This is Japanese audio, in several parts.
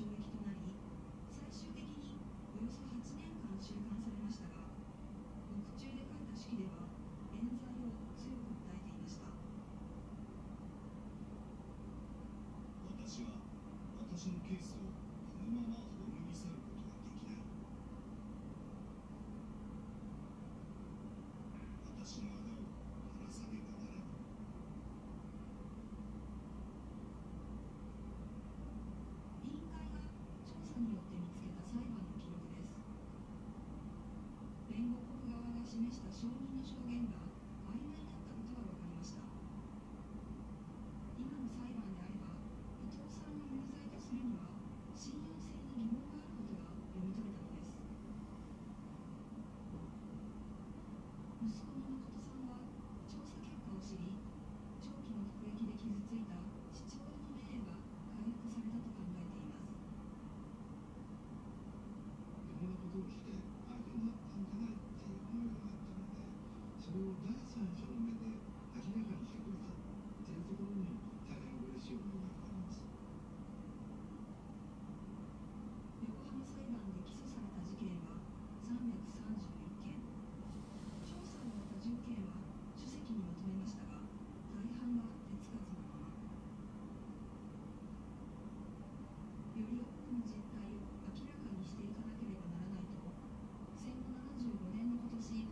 懲役となり、最終的におよそ8年間収監されましたが、獄中で書いた手記では冤罪を強く訴えていました。私は私のケースをこのまま葬り去ることはできない。私の仇を晴らさねばならない。弁護告側が示した証人の証言が曖昧だったことが分かりました。今の裁判であれば、伊藤さんを有罪とするには信用性に疑問があることが読み取れたのです。息子の誠さんは調査結果を知り、長期の服役で傷ついた父親の名誉が回復されたと考えています。こんなことをしてなったんじゃないっていう思いがあったので、それを第三者の目で明らかにしてくれたっていうところに大変嬉しい思いがあります。横浜裁判で起訴された事件は331件、調査を終えた10件は書籍にまとめましたが、大半は手つかずのまま。より多くの実態を明らかにしていかなければならないと、戦後75年の今年、戦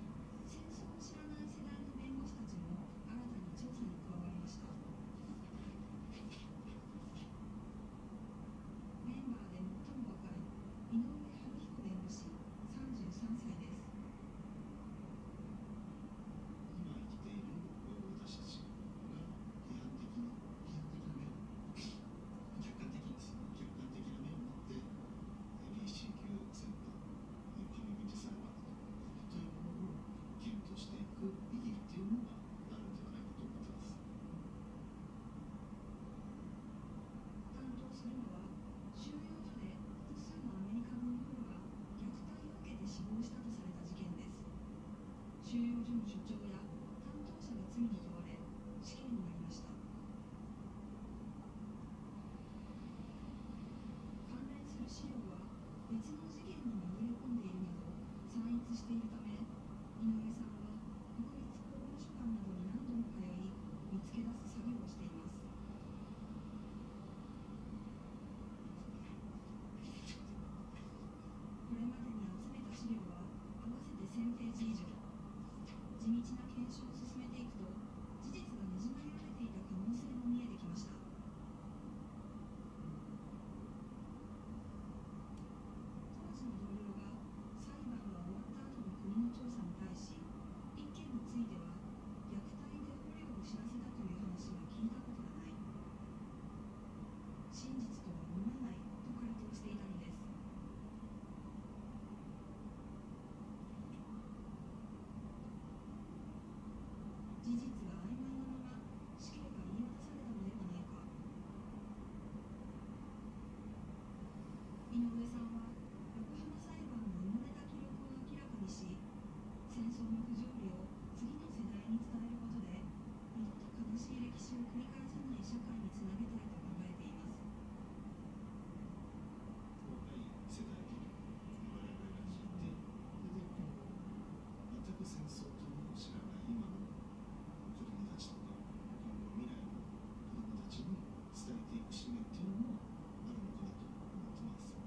争を知らない世代の弁護士たちも新たに調査に加わりました。メンバーで最も若い井上晴彦弁護士、33歳です。今生きている私たちが批判的な面、客観的な面を持って BC 級センター裁判というものを検討していく意義っていうのがあるんじゃないかと思っています。担当するのは、収容所で複数のアメリカの捕虜が虐待を受けて死亡したとされた事件です。収容所の所長や担当者が罪に問われ死刑になりました。関連する資料は別の事件に紛れ込んでいるなど散逸しているため、井上さんは国立公文書館などに何度も通い、見つけ出す作業をしています。これまでに集めた資料は合わせて1000ページ以上。地道な検証を進めていくと、事実がねじ曲げられていた可能性も見えてきました。国の調査に対し、一件については虐待で捕虜を死なせたという話は聞いたことがない、真実とは思えないと回答していたのです。事実が曖昧なまま死刑が言い渡されたのではないか。井上さんは横浜裁判の埋もれた記録を明らかにし、戦争の不条理を次の世代に伝えることで、二度と悲しい歴史を繰り返さない社会につなげたいと考えています。若い世代に我々が聞いて、全く戦争というのを知らない今の子供たちとか、今後未来の子供たちに伝えていく使命というのもあるのかなと思ってます。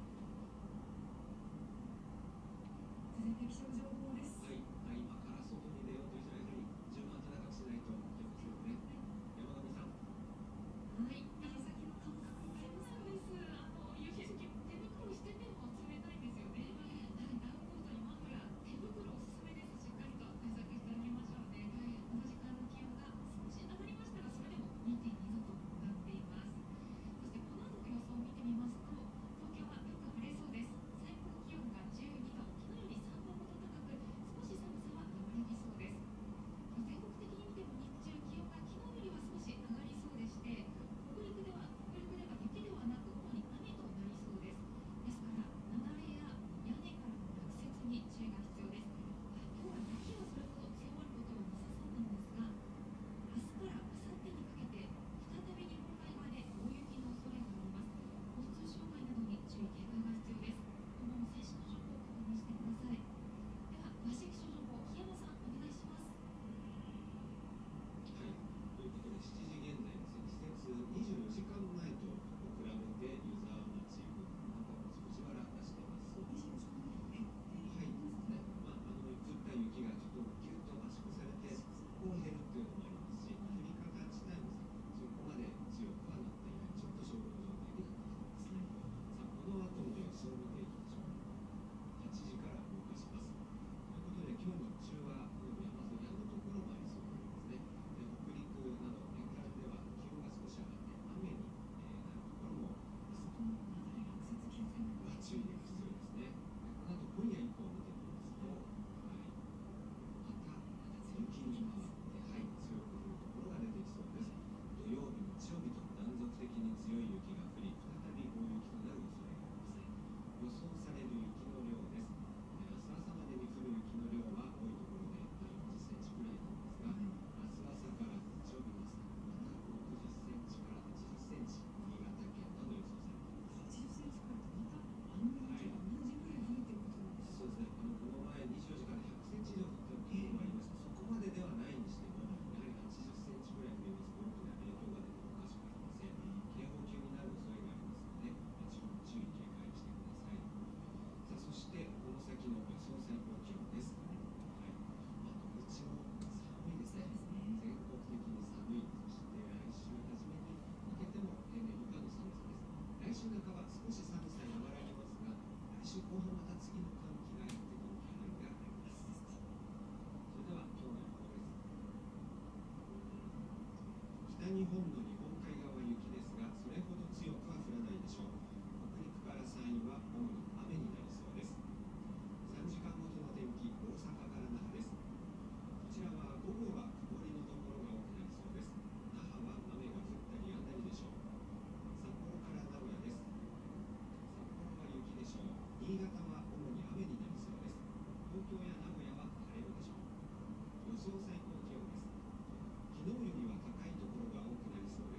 週半ば少し寒さが和らぎますが、来週後半また次の寒気がやってくる可能性があります。それでは今日の予報です。北日本の日本海側は雪ですが、それほど強くは降らないでしょう。北陸から山陰は主に雨になりそうです。3時間ごとの天気、大阪から那覇です。こちらは午後は曇りのところが多くなりそうです。那覇は雨が降ったりやんだりでしょう。札幌から名古屋です。札幌は雪でしょう。新潟は主に雨になりそうです。東京や名古屋は晴れるでしょう。予想最高気温です。昨日よりは高いところが多くなりそうです。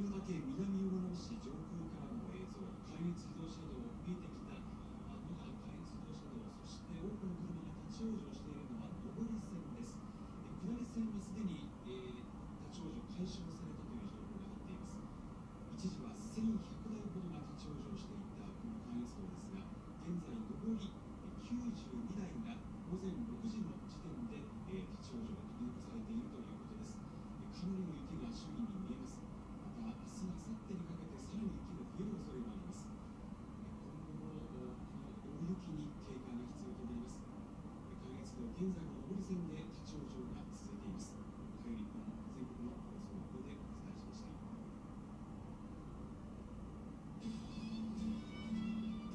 新潟県南魚沼市上空からの映像、関越自動車道、見えてきたのが関越自動車道、そして多くの車が立ち往生しているのは上り線です。下り線はすでに、立ち往生解消されたという情報が入っています。一時は1100台ほどが立ち往生していたこの関越道ですが、現在上り92台が午前6時の時点で、立ち往生が取り残されているということです。かなりの雪が周囲に見えます。明日、明後日にかけてさらに雪が増える恐れがあります。今後も大雪に警戒が必要となります。関越道、現在の上り線で立ち往生が続いています。おかより日本全国の放送の方でお伝えしました。東京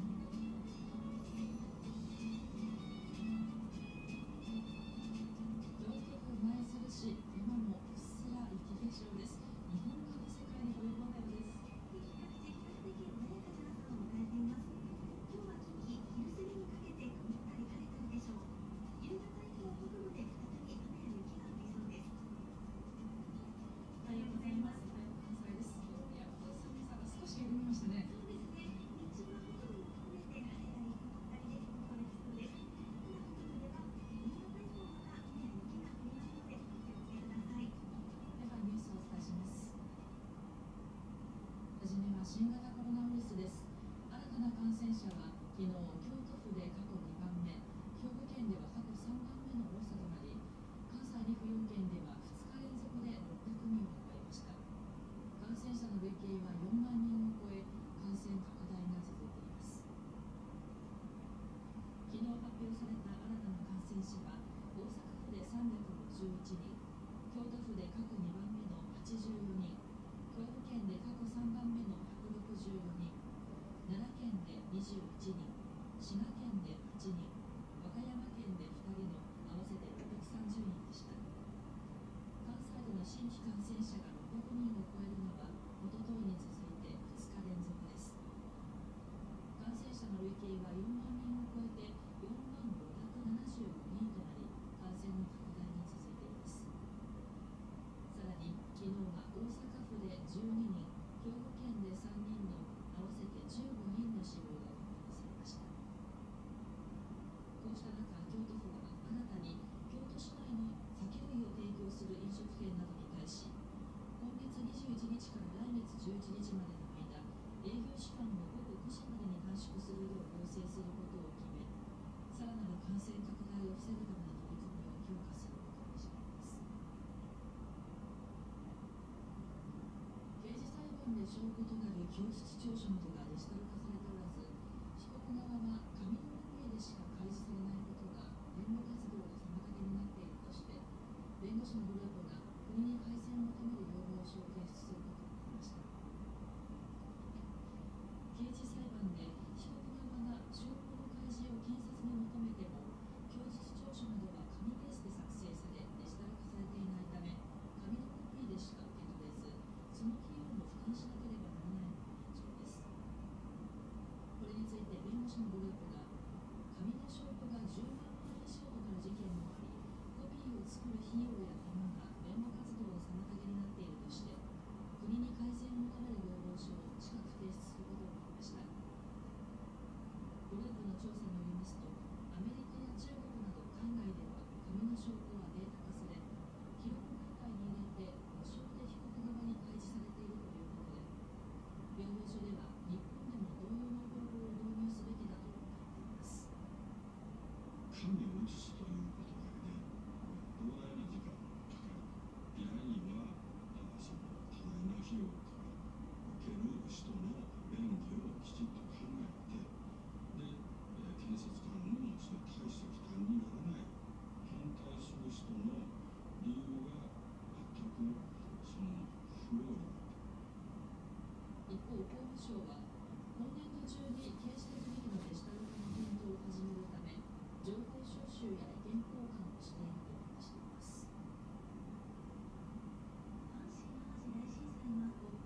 都前鶴市、今もうっすら雪化粧です。日本が世界に追い込んだようです。比較的穏やかな朝を迎えています。今日は近畿、昼過ぎにかけて曇ったり晴れたりでしょう。夕方以降、北部で再び雨や雪が降りそうです。おはようございます。おはようございます。いや、寒さが少し緩みましたね。そうですね。日中は北部も含めて晴れたり曇ったりで過ごできそうです。ただ北部では夕方以降また雨や雪が降りますので、お気をつけください。ではニュースをお伝えします。はじめは新型コロナウイルスです。新たな感染者は昨日、京都府で過去2番目、兵庫県では過去3番目の多さとなり、関西陸4県では2日連続で600人を超えました。感染者の累計は4万人を超え、感染拡大が続いています。昨日発表された新たな感染者は、大阪府で351人、京都府で過去2番目の84人、兵庫県で過去3番目の164人、奈良県で21人、滋賀県で8人、和歌山県で2人の合わせて630人でした。関西での新規感染者が600人を超えるのは、おとといに続いて2日連続です。感染者の累計は4万人を超えて4万575人となり、感染の拡大が続いています。さらに、昨日は大阪府で12人、兵庫県で3人の合わせて15人の死亡が確認されました。こうした中、京都府は新たに京都市内の酒類を提供する飲食店などに対し、今月21日から来月11日までの間、営業時間を午後9時までに短縮するよう要請することを決め、さらなる感染拡大を防ぐための取り組みを強化することにしています。刑事裁判で証拠となる供述調書などがデジタル化されておらず、被告側は紙の文面でしか開示されないことが弁護活動の妨げになっているとして、弁護士のグループが国に改善を求める要望書を提出することになりました。刑事裁判で被告側が証拠の開示を検察に求めても、供述調書などは紙ベースで作成され、デジタル化されていないため、紙のコピーでしか受け取れず、その費用も負担しなければならないのが現状です。これについて弁護士のグループが、紙の証拠が10万枚以上となる事件もあり、コピーを作る費用や手間が弁護活動の妨げになっているとして、国に改善を求める要望書を近く提出することになりました。グループの調査によりますと、アメリカや中国など海外では紙の証拠はデータ化され、記録媒体に入れて無償で被告側に開示されているということで、弁護書では日本でも同様の方法を導入すべきだと考えています。紙を写すということだけで、膨大な時間がかかる。依頼人はその多大な費用をかかる。受ける人の便宜をきちんと考えて、で検察官のその大した負担にならない、反対する人の理由が全くその不要になった。一方、法務省は今年度中に刑事手続きのデジタル化の検討を始めるため、情報収集や意見交換をしていると話しています。阪神・淡路大震災の後、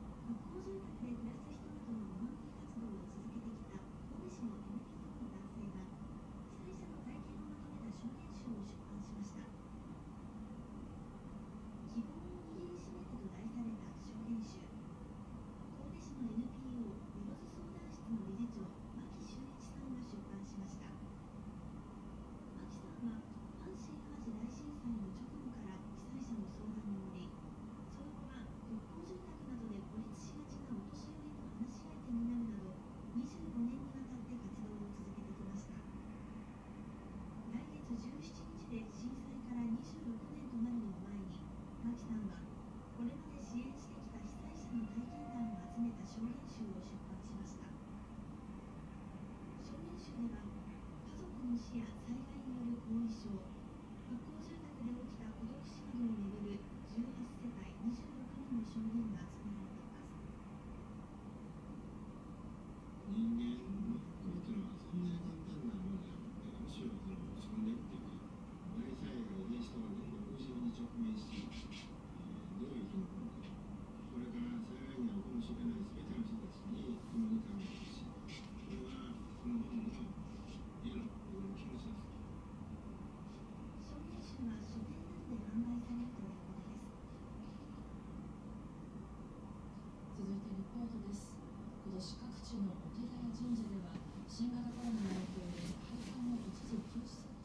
これまで支援してきた被災者の体験談を集めた証言集を出版しました。証言集では、家族の死や災害による後遺症、復興住宅で起きた孤独死などをめぐる18世帯26人の証言が集められています。人間の復興というのはそんなに簡単なものではなくて、むしろその落ち込んでいくというか、大災害で人がどんどん後ろに直面していく。どういう生き残るか、これから災害に遭うかもしれないすべての人たちに共に考えてほしい。これはこの本の絵の僕の気持ちです。証言集は書店などで販売されるということです。続いてリポートです。今年各地のお寺や神社では新型コロナの影響で拝観を一時休止する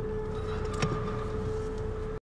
という